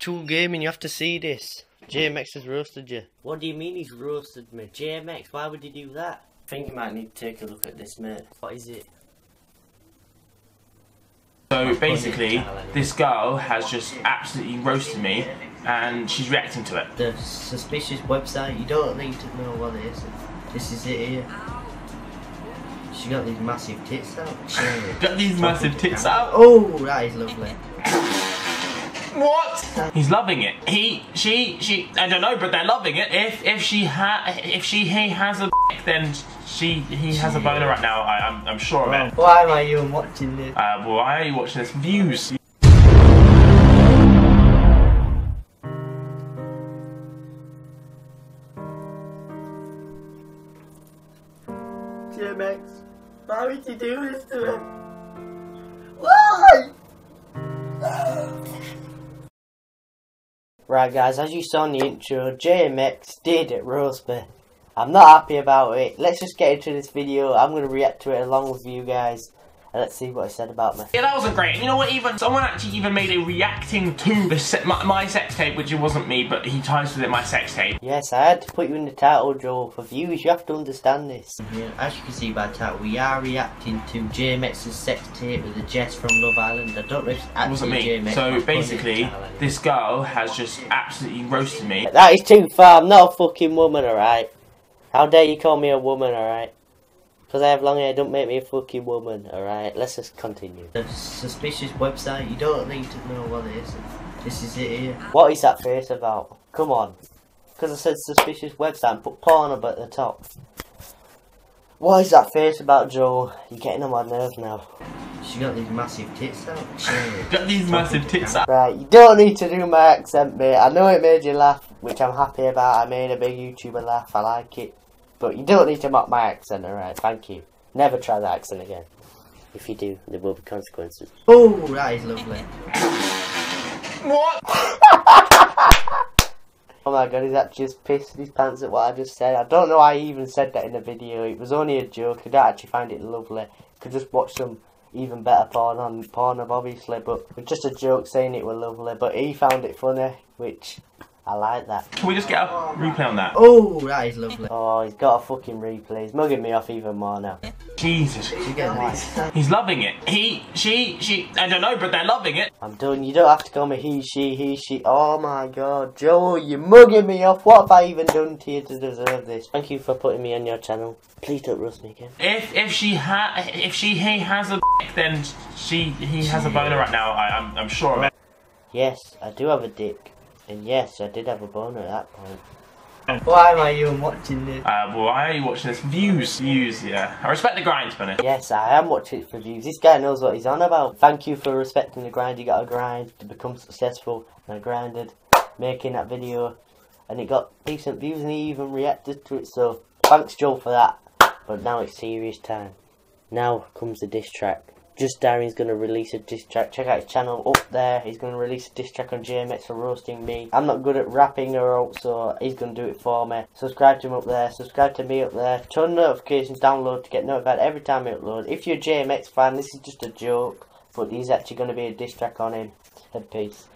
2 gaming, you have to see this. JMX has roasted you. What do you mean he's roasted me? JMX, why would he do that? I think you might need to take a look at this, mate. What is it? So basically, this girl has just absolutely roasted me and she's reacting to it. The suspicious website, you don't need to know what it is. This is it here. She got these massive tits out. Got these massive tits out? Oh, that is lovely. What? He's loving it. She, I don't know, but they're loving it. If he has a then he has a boner right now. I'm sure of it. Why am I even watching this? Why are you watching this? Views. JMX, why would you do this to him? Why? Right guys, as you saw in the intro, JMX did roast me. I'm not happy about it. Let's just get into this video. I'm going to react to it along with you guys. And let's see what he said about me. Yeah, that wasn't great. And you know what, even someone actually even made a reacting to the my sex tape, which it wasn't me, but he titled it my sex tape. Yes, I had to put you in the title, Joel. For viewers, you have to understand this. Yeah, as you can see by the title, we are reacting to JMX's sex tape with the Jess from Love Island. I don't know if it's actually JMX. So basically, this girl has just absolutely roasted me. That is too far. I'm not a fucking woman, alright? How dare you call me a woman, alright? Because I have long hair, don't make me a fucking woman, alright? Let's just continue. The suspicious website, you don't need to know what it is. This is it here. What is that face about? Come on. Because I said suspicious website and put porn up at the top. What is that face about, Joel? You're getting on my nerves now. She got these massive tits out. Got these massive tits out. Right, you don't need to do my accent, mate. I know it made you laugh, which I'm happy about. I made a big YouTuber laugh, I like it. But you don't need to mock my accent, alright? Thank you. Never try that accent again. If you do, there will be consequences. Oh, that is lovely. What? Oh my god, he's actually just pissed his pants at what I just said. I don't know why I even said that in the video. It was only a joke. I don't actually find it lovely. Could just watch some even better porn on Pornhub, obviously. But it was just a joke saying it was lovely. But he found it funny, which... I like that. Can we just get a replay on that? Oh, that is lovely. Oh, he's got a fucking replay. He's mugging me off even more now. Jesus. He's loving it. She, I don't know, but they're loving it. I'm done. You don't have to call me he, she. Oh my god, Joel, you're mugging me off. What have I even done to you to deserve this? Thank you for putting me on your channel. Please don't roast me again. If he has a then he has a boner right now. I'm sure of it. Yes, I do have a dick. And yes, I did have a boner at that point. Why am I even watching this? Why are you watching this? Views. Views, yeah. I respect the grind, man. Yes, I am watching it for views. This guy knows what he's on about. Thank you for respecting the grind. You gotta grind to become successful. And I grinded, making that video. And it got decent views and he even reacted to it. So, thanks Joel for that. But now it's serious time. Now comes the diss track. Just Darian's going to release a diss track. Check out his channel up there. He's going to release a diss track on JMX for roasting me. I'm not good at rapping or out, so he's going to do it for me. Subscribe to him up there. Subscribe to me up there. Turn notifications download to get notified every time I upload. If you're a JMX fan, this is just a joke. But he's actually going to be a diss track on him. Head peace.